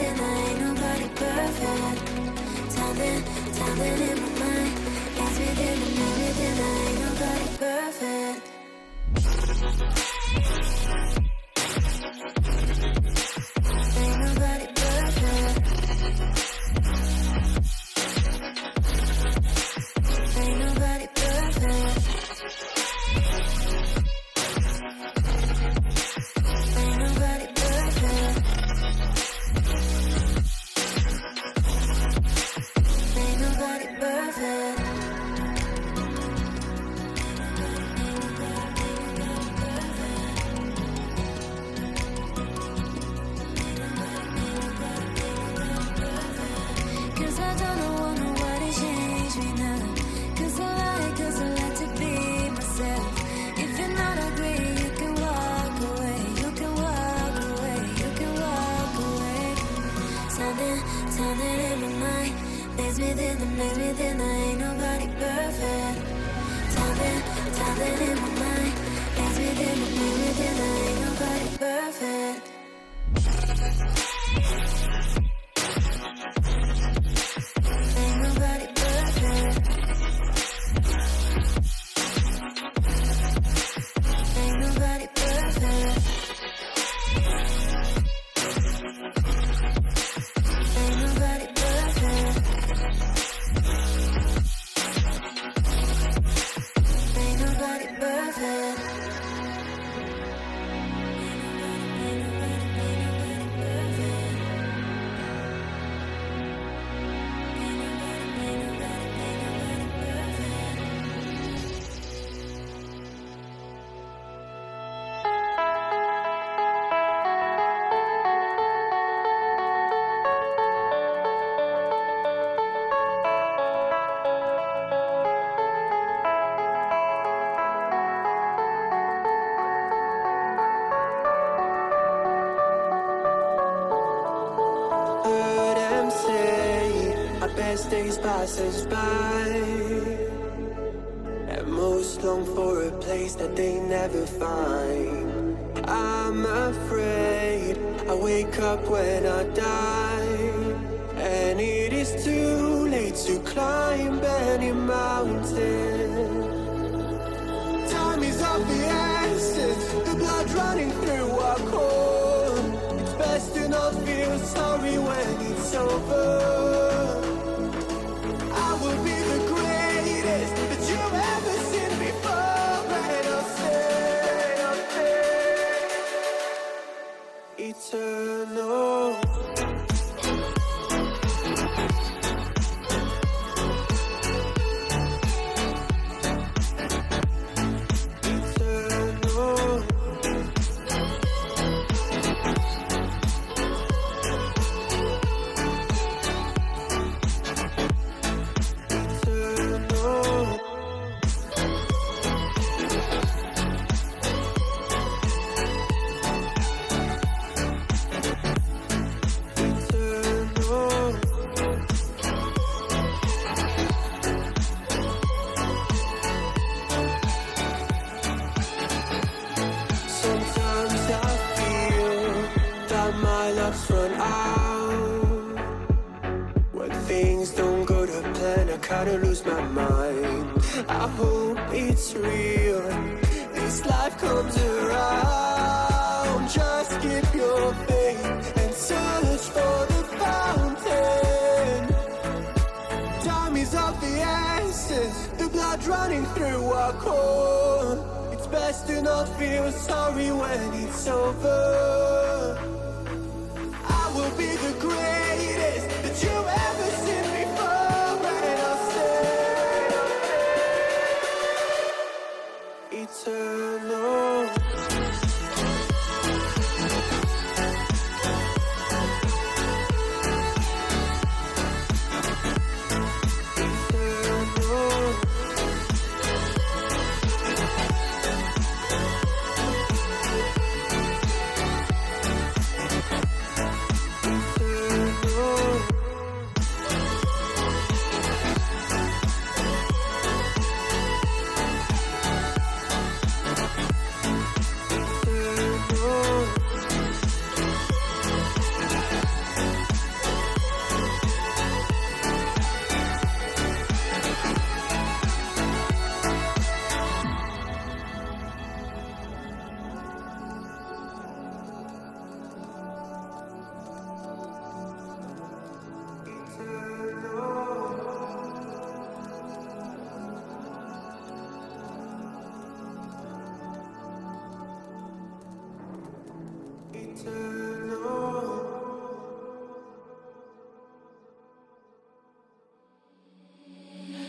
something. I ain't nobody perfect. Something in my mind. Everything, I ain't nobody perfect. Ain't nobody perfect. Ain't nobody perfect. Days passes by, and most long for a place that they never find. I'm afraid I wake up when I die, and it is too late to climb any mountain. Time is of the essence, the blood running through our core. It's best to not feel sorry when it's over. Eternal.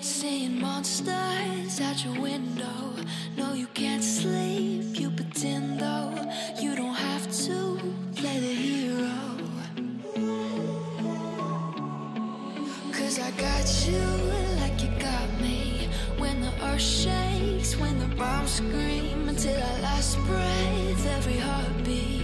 Seeing monsters at your window. No, you can't sleep, you pretend though. You don't have to play the hero, 'cause I got you like you got me. When the earth shakes, when the bombs scream, until our last breath, every heartbeat.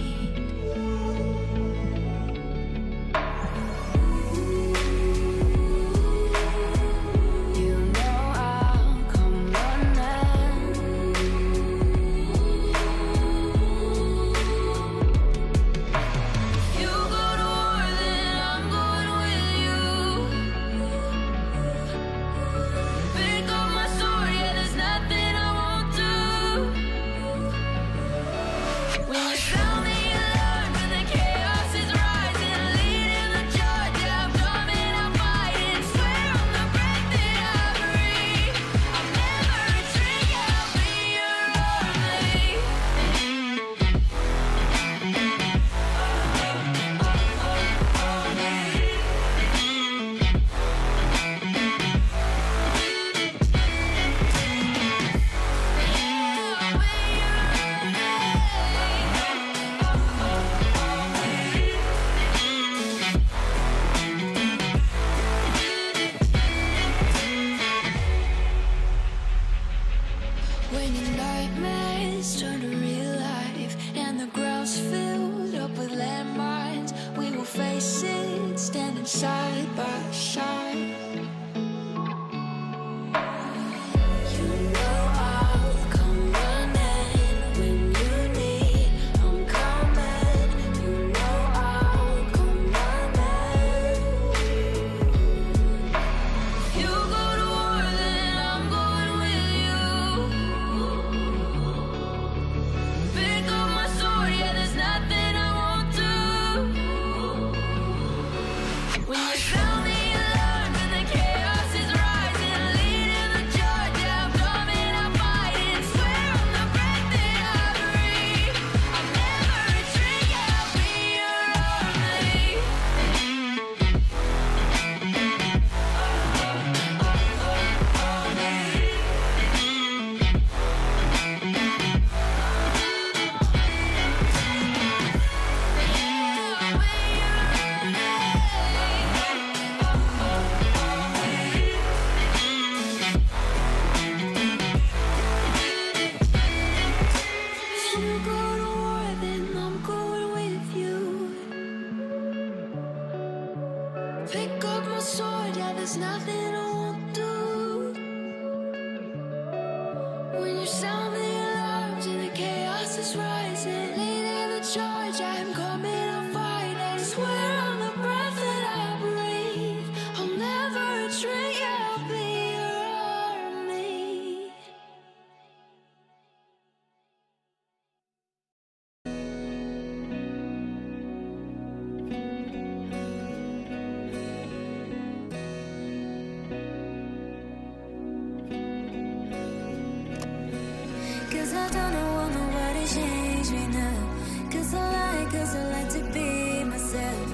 Side by side. Pick up my sword, yeah, there's nothing I won't do. When you sound the alarms and the chaos is rising, leading the charge, I'm coming, I'm fighting. I swear on the breath that I breathe, I'll never retreat, I'll be your army. I don't know, want nobody to change me now. 'Cause I like to be myself.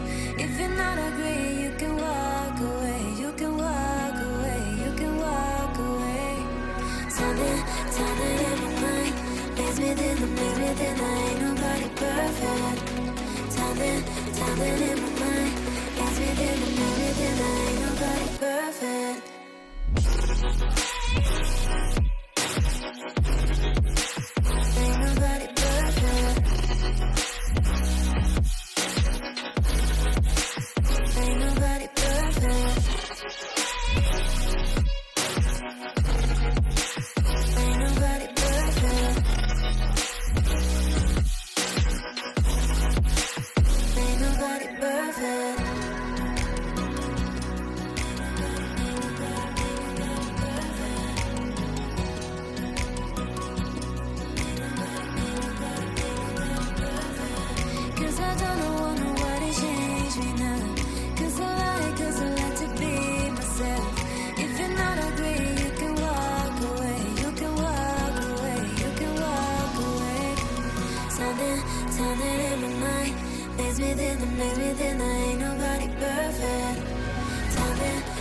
If you're not agree, you can walk away. You can walk away, you can walk away. Something in my mind lays me thin, I ain't nobody perfect. Something in my mind lays me thin, I ain't nobody perfect. Turning in my mind. Days within the night. Ain't nobody perfect. Time